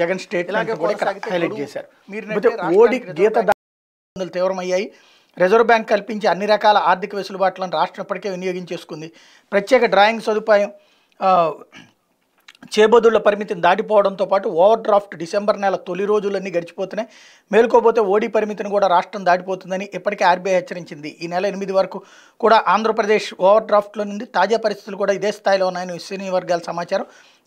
Jagan statement కూడా highlight చేశారు. మోడీ గీత దాడులు తీవ్రమయ్యాయి. రిజర్వ్ బ్యాంక్ కల్పించి అన్ని రకాల ఆర్థిక వెసులుబాట్లను రాష్ట్రం ఇప్పటికే వినియోగించేసుకుంది. ప్రత్యేక డ్రాయింగ్ సదుపాయం చేబదుళ్ల పరిమితిని దాటిపోవడంతో పాటు ఓవర్ డ్రాఫ్ట్ డిసెంబర్ నెల తొలి రోజులన్నీ గడిచిపోతున్నాయి. మేలుకోపోతే ఓడి పరిమితిని కూడా రాష్ట్రం దాటిపోతుందని ఇప్పటికే ఆర్బీఐ హెచ్చరించింది. ఈ నెల 8 వరకు కూడా ఆంధ్రప్రదేశ్ ఓవర్ డ్రాఫ్ట్లో నుండి తాజా పరిస్థితులు కూడా ఇదే స్థాయిలో ఉన్నాయని సినీ వర్గాల సమాచారం.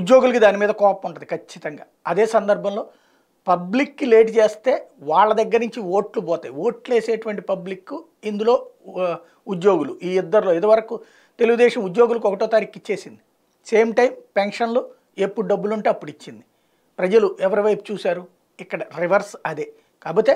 ఉద్యోగులకి దాని మీద కోపం ఉంటుంది ఖచ్చితంగా. అదే సందర్భంలో పబ్లిక్కి లేట్ చేస్తే వాళ్ళ దగ్గర నుంచి ఓట్లు పోతాయి. ఓట్లు వేసేటువంటి పబ్లిక్ ఇందులో ఉద్యోగులు, ఈ ఇద్దరిలో. ఇదివరకు తెలుగుదేశం ఉద్యోగులకు 1వ తారీఖు ఇచ్చేసింది, సేమ్ టైం పెన్షన్లు ఎప్పుడు డబ్బులు ఉంటే అప్పుడు ఇచ్చింది. ప్రజలు ఎవరి వైపు చూశారు? ఇక్కడ రివర్స్ అదే. కాకపోతే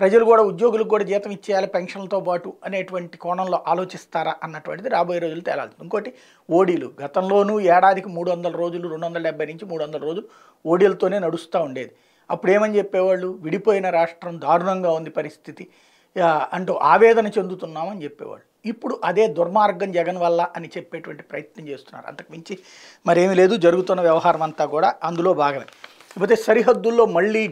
ప్రజలు కూడా ఉద్యోగులకు కూడా జీతం ఇచ్చేయాలి పెన్షన్లతో పాటు అనేటువంటి కోణంలో ఆలోచిస్తారా అన్నటువంటిది రాబోయే రోజులు తేలాల్సింది. ఇంకోటి ఓడీలు గతంలోనూ ఏడాదికి 300 రోజులు, 270 నుంచి 300 రోజులు ఓడీలతోనే నడుస్తూ ఉండేది. అప్పుడు ఏమని చెప్పేవాళ్ళు? విడిపోయిన రాష్ట్రం, దారుణంగా ఉంది పరిస్థితి అంటూ ఆవేదన చెందుతున్నామని చెప్పేవాళ్ళు. ఇప్పుడు అదే దుర్మార్గం జగన్ వల్ల అని చెప్పేటువంటి ప్రయత్నం చేస్తున్నారు. అంతకుమించి మరేమీ లేదు, జరుగుతున్న వ్యవహారం అంతా కూడా అందులో భాగమే. ఇకపోతే సరిహద్దుల్లో మళ్ళీ